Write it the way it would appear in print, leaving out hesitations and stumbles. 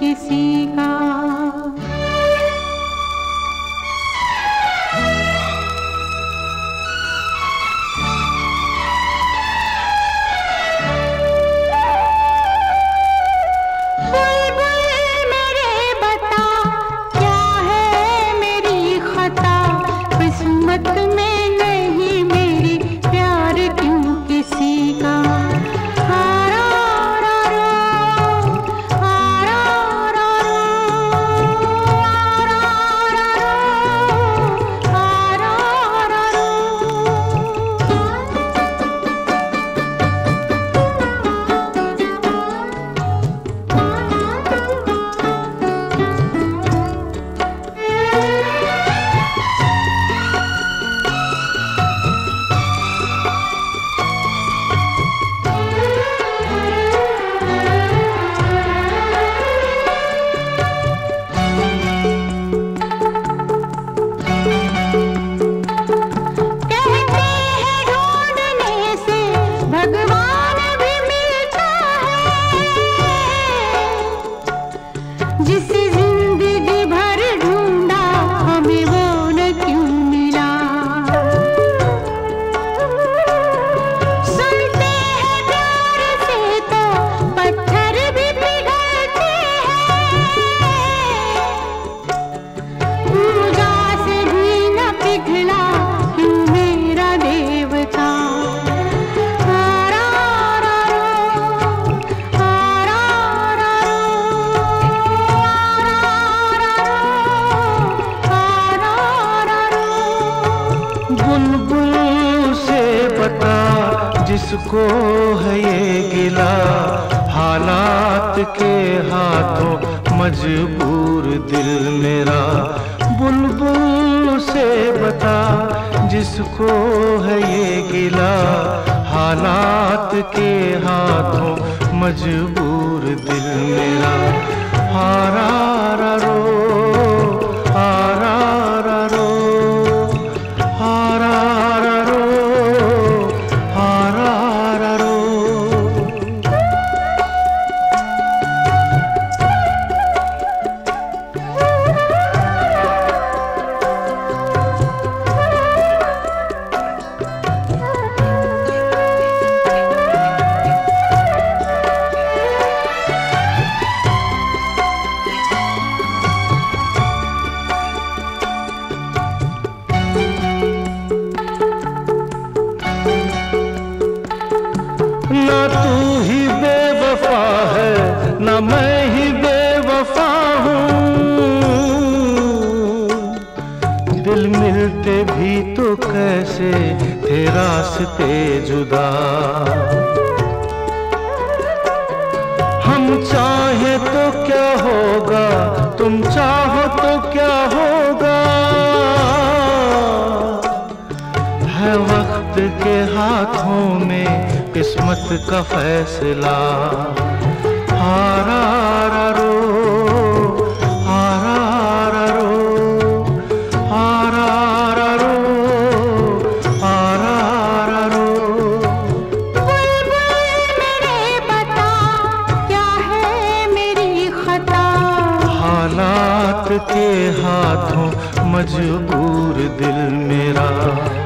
किसी का बुलबुल से पता जिसको है ये गिला, हालात के हाथों मजबूर दिल मेरा। बुलबुल से पता जिसको है ये गिला, हालात के हाथों मजबूर दिल मेरा। हारा रा रो हारा रा रो ना मैं ही बेवफा हूँ, दिल मिलते भी तो कैसे थे रास्ते जुदा। हम चाहे तो क्या होगा, तुम चाहो तो क्या होगा, है वक्त के हाथों में किस्मत का फैसला। हारा रा रो हारा रा रो हारा रा रो हारा रा रो। बुलबुल मेरे बता क्या है मेरी खता, हालात के हाथों मजबूर दिल मेरा।